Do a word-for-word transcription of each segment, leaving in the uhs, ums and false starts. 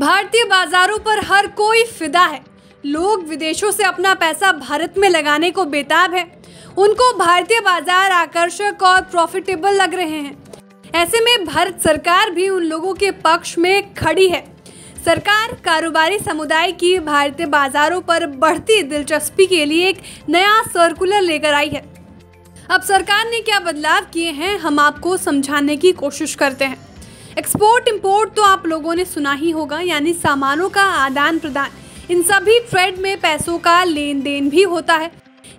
भारतीय बाजारों पर हर कोई फिदा है। लोग विदेशों से अपना पैसा भारत में लगाने को बेताब है। उनको भारतीय बाजार आकर्षक और प्रॉफिटेबल लग रहे हैं। ऐसे में भारत सरकार भी उन लोगों के पक्ष में खड़ी है। सरकार कारोबारी समुदाय की भारतीय बाजारों पर बढ़ती दिलचस्पी के लिए एक नया सर्कुलर लेकर आई है। अब सरकार ने क्या बदलाव किए हैं, हम आपको समझाने की कोशिश करते हैं। एक्सपोर्ट इंपोर्ट तो आप लोगों ने सुना ही होगा, यानी सामानों का आदान प्रदान। इन सभी ट्रेड में पैसों का लेन देन भी होता है,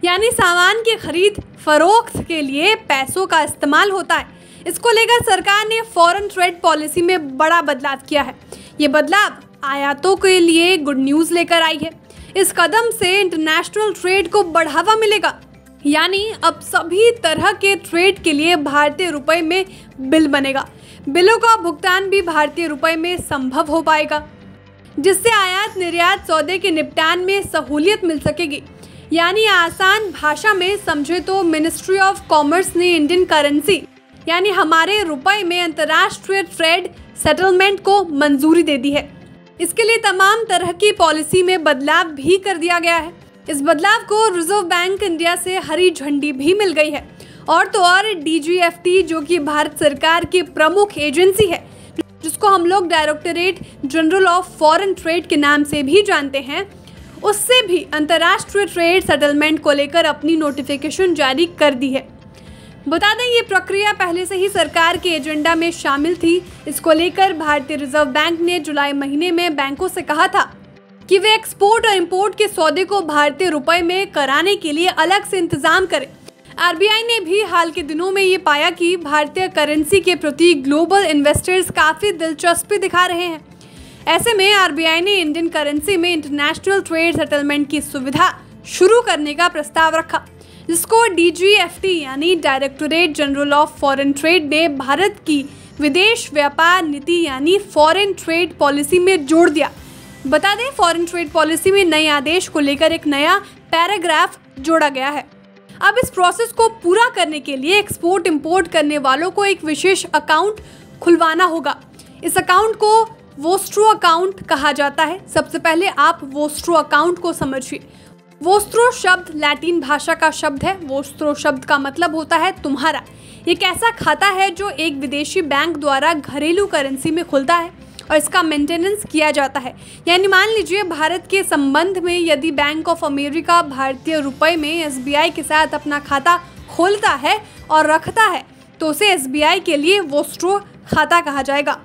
यानी सामान की खरीद फरोख्त के लिए पैसों का इस्तेमाल होता है। इसको लेकर सरकार ने फॉरेन ट्रेड पॉलिसी में बड़ा बदलाव किया है। ये बदलाव आयातों के लिए गुड न्यूज़ लेकर आई है। इस कदम से इंटरनेशनल ट्रेड को बढ़ावा मिलेगा, यानी अब सभी तरह के ट्रेड के लिए भारतीय रुपए में बिल बनेगा। बिलों का भुगतान भी भारतीय रुपए में संभव हो पाएगा, जिससे आयात निर्यात सौदे के निपटान में सहूलियत मिल सकेगी। यानी आसान भाषा में समझे तो मिनिस्ट्री ऑफ कॉमर्स ने इंडियन करेंसी यानी हमारे रुपए में अंतर्राष्ट्रीय ट्रेड सेटलमेंट को मंजूरी दे दी है। इसके लिए तमाम तरह की पॉलिसी में बदलाव भी कर दिया गया है। इस बदलाव को रिजर्व बैंक इंडिया से हरी झंडी भी मिल गई है। और तो और डी जी एफ टी जो कि भारत सरकार की प्रमुख एजेंसी है, जिसको हम लोग directorate general of foreign trade के नाम से भी जानते हैं, उससे भी अंतर्राष्ट्रीय ट्रेड सेटलमेंट को लेकर अपनी नोटिफिकेशन जारी कर दी है। बता दें, ये प्रक्रिया पहले से ही सरकार के एजेंडा में शामिल थी। इसको लेकर भारतीय रिजर्व बैंक ने जुलाई महीने में बैंकों से कहा था कि वे एक्सपोर्ट और इंपोर्ट के सौदे को भारतीय रुपए में कराने के लिए अलग से इंतजाम करें। आर बी आई ने भी हाल के दिनों में ये पाया कि भारतीय करेंसी के प्रति ग्लोबल इन्वेस्टर्स काफ़ी दिलचस्पी दिखा रहे हैं। ऐसे में आर बी आई ने इंडियन करेंसी में इंटरनेशनल ट्रेड सेटलमेंट की सुविधा शुरू करने का प्रस्ताव रखा, जिसको डी जी एफ टी यानी directorate general of foreign trade ने भारत की विदेश व्यापार नीति यानी फॉरेन ट्रेड पॉलिसी में जोड़ दिया। बता दें, फॉरेन ट्रेड पॉलिसी में नए आदेश को लेकर एक नया पैराग्राफ जोड़ा गया है। अब इस प्रोसेस को पूरा करने के लिए एक्सपोर्ट इंपोर्ट करने वालों को एक विशेष अकाउंट खुलवाना होगा। इस अकाउंट को वोस्ट्रो अकाउंट कहा जाता है। सबसे पहले आप वोस्ट्रो अकाउंट को समझिए। वोस्ट्रो शब्द लैटिन भाषा का शब्द है। वोस्ट्रो शब्द का मतलब होता है तुम्हारा। एक ऐसा खाता है जो एक विदेशी बैंक द्वारा घरेलू करेंसी में खुलता है और इसका मेंटेनेंस किया जाता है। यानी मान लीजिए भारत के संबंध में यदि बैंक ऑफ अमेरिका भारतीय रुपए में एस बी आई के साथ अपना खाता खोलता है और रखता है तो उसे एस बी आई के लिए वोस्ट्रो खाता कहा जाएगा।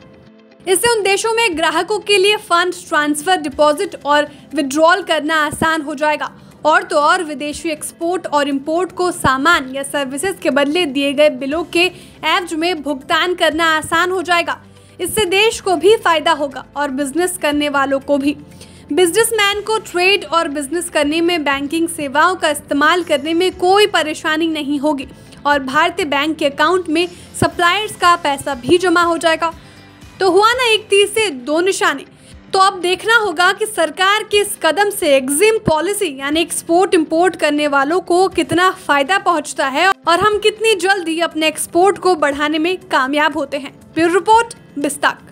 इससे उन देशों में ग्राहकों के लिए फंड ट्रांसफर, डिपॉजिट और विड्रॉल करना आसान हो जाएगा। और तो और विदेशी एक्सपोर्ट और इंपोर्ट को सामान या सर्विसेज के बदले दिए गए बिलों के एवज में भुगतान करना आसान हो जाएगा। इससे देश को भी फायदा होगा और बिजनेस करने वालों को भी। बिजनेसमैन को ट्रेड और बिजनेस करने में बैंकिंग सेवाओं का इस्तेमाल करने में कोई परेशानी नहीं होगी और भारतीय बैंक के अकाउंट में सप्लायर्स का पैसा भी जमा हो जाएगा। तो हुआ ना एक तीर से दो निशाने। तो अब देखना होगा कि सरकार के इस कदम से एग्जिम पॉलिसी यानी एक्सपोर्ट इंपोर्ट करने वालों को कितना फायदा पहुंचता है और हम कितनी जल्दी अपने एक्सपोर्ट को बढ़ाने में कामयाब होते हैं। ब्यूरो रिपोर्ट, बिज़ तक।